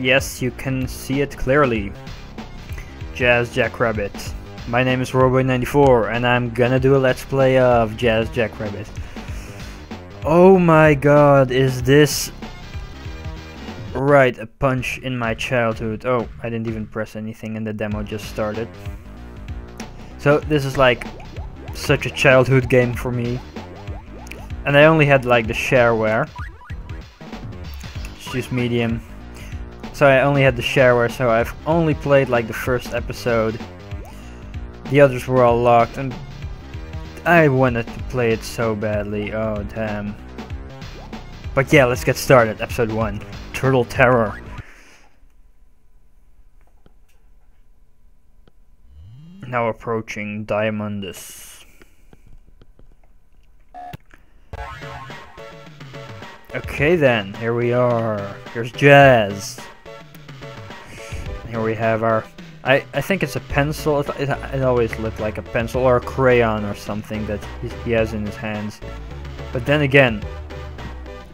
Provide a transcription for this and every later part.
Yes, you can see it clearly. Jazz Jackrabbit. My name is Robo94 and I'm gonna do a let's play of Jazz Jackrabbit. Oh my god, is this... Right, a punch in my childhood. Oh, I didn't even press anything and the demo just started. So this is like such a childhood game for me. And I only had like the shareware. It's just medium. So I only had the shareware, so I've only played like the first episode. The others were all locked and I wanted to play it so badly, oh damn. But yeah, let's get started. Episode 1, Turtle Terror. Now approaching Diamondus. Okay then, here we are. Here's Jazz. Here we have our... I think it's a pencil. It always looked like a pencil or a crayon or something that he has in his hands. But then again,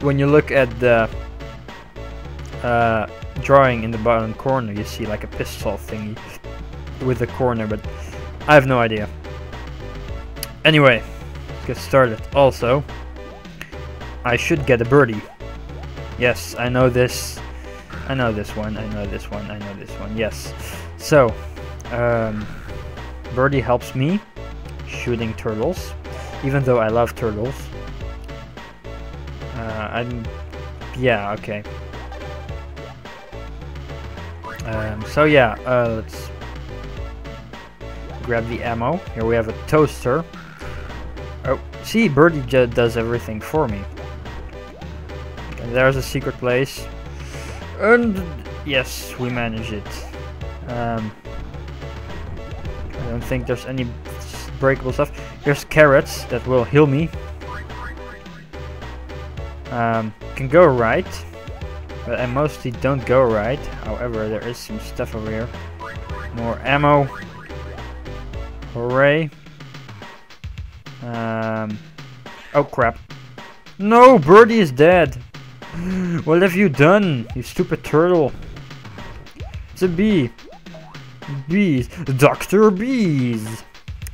when you look at the drawing in the bottom corner, you see like a pistol thingy with a corner, but I have no idea. Anyway, let's get started. Also, I should get a birdie. Yes, I know this. I know this one, I know this one, I know this one, yes. So, birdie helps me shooting turtles, even though I love turtles. Yeah, okay. Let's grab the ammo. Here we have a toaster. Oh, see, birdie does everything for me. Okay, there's a secret place. And yes, we manage it. I don't think there's any breakable stuff. Here's carrots that will heal me. Can go right, but I mostly don't go right. However, there is some stuff over here. More ammo. Hooray. Oh crap. No, birdie is dead. What have you done, you stupid turtle? It's a bee. Bees. Dr. Bees.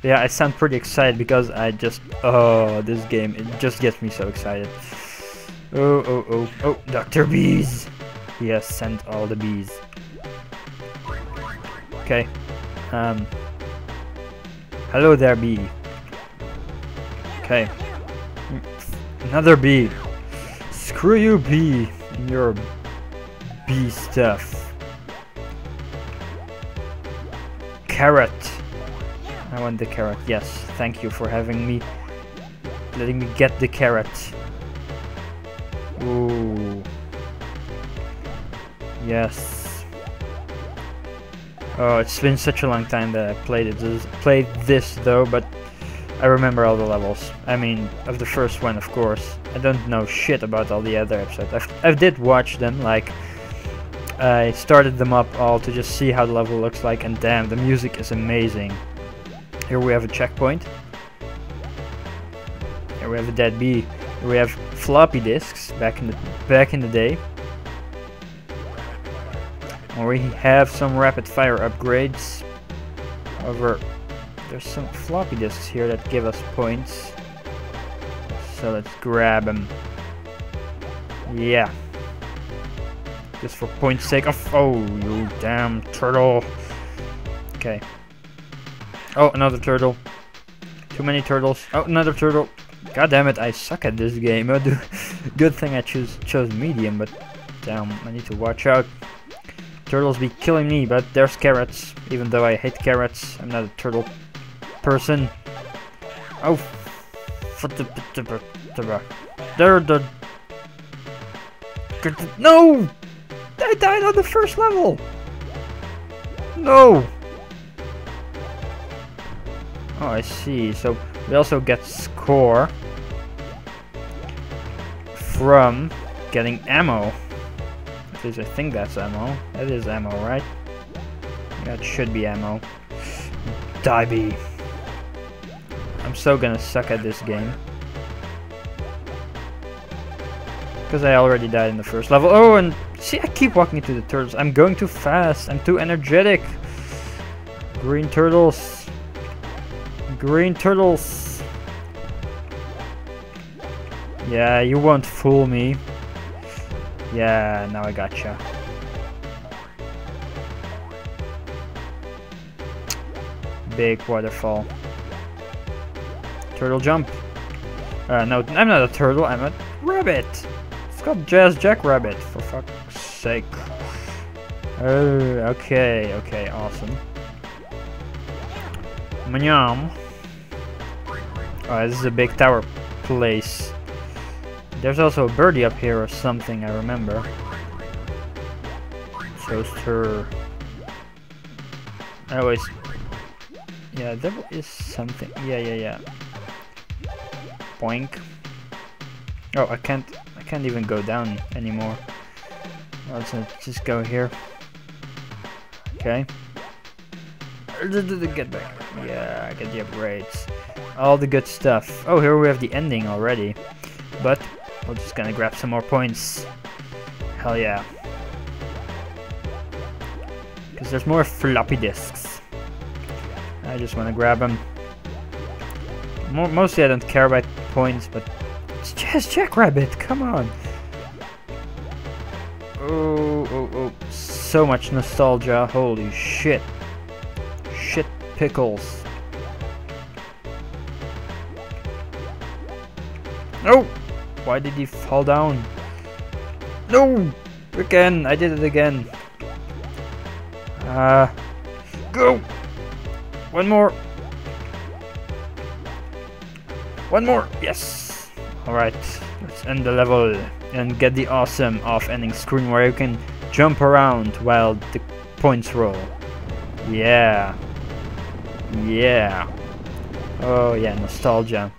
Yeah, I sound pretty excited because I just... Oh, this game, it just gets me so excited. Oh, oh, oh, oh, Dr. Bees. He has sent all the bees. Okay. Hello there, bee. Okay. Another bee. Screw you, bee, and your bee stuff. Carrot. I want the carrot, yes. Thank you for having me. Letting me get the carrot. Ooh. Yes. Oh, it's been such a long time that I played this though, but I remember all the levels. I mean, of the first one, of course. I don't know shit about all the other episodes. I did watch them, like... I started them up all to just see how the level looks like, and damn, the music is amazing. Here we have a checkpoint. Here we have a dead bee. Here we have floppy disks, back in the day. And we have some rapid fire upgrades. However... There's some floppy disks here that give us points, so let's grab them. Yeah, just for point's sake. Oh, you damn turtle. Okay. Oh, another turtle. Too many turtles. Oh, another turtle. God damn it, I suck at this game. Good thing I chose medium, but damn, I need to watch out. Turtles be killing me, but there's carrots. Even though I hate carrots, I'm not a turtle person. Oh, no! I died on the first level. No. Oh, I see. So we also get score from getting ammo. At least I think that's ammo. That is ammo, right? That should be ammo. Die, bee. I'm so gonna suck at this game. Because I already died in the first level. Oh, and See, I keep walking into the turtles. I'm going too fast. I'm too energetic. Green turtles. Green turtles. Yeah, you won't fool me. Yeah, now I gotcha. Big waterfall. Turtle jump. No, I'm not a turtle, I'm a rabbit. It's called Jazz Jackrabbit, for fuck's sake. Oh, okay, okay, awesome. Mnyam. Oh, this is a big tower place. There's also a birdie up here or something, I remember. Toaster. I always... Yeah, there is something. Yeah, yeah, yeah. Boink. Oh, I can't even go down anymore. Let's just go here. Okay. Get back. Yeah, I get the upgrades. All the good stuff. Oh, here we have the ending already. But we're just gonna grab some more points. Hell yeah. Because there's more floppy disks. I just wanna grab them. Mostly I don't care about points, but it's just Jackrabbit, come on! Oh, oh, oh, so much nostalgia, holy shit. Shit pickles. No! Why did he fall down? No! Again, I did it again. Go! One more! One more! Yes! Alright, let's end the level and get the awesome off-ending screen where you can jump around while the points roll. Yeah. Yeah. Oh yeah, nostalgia.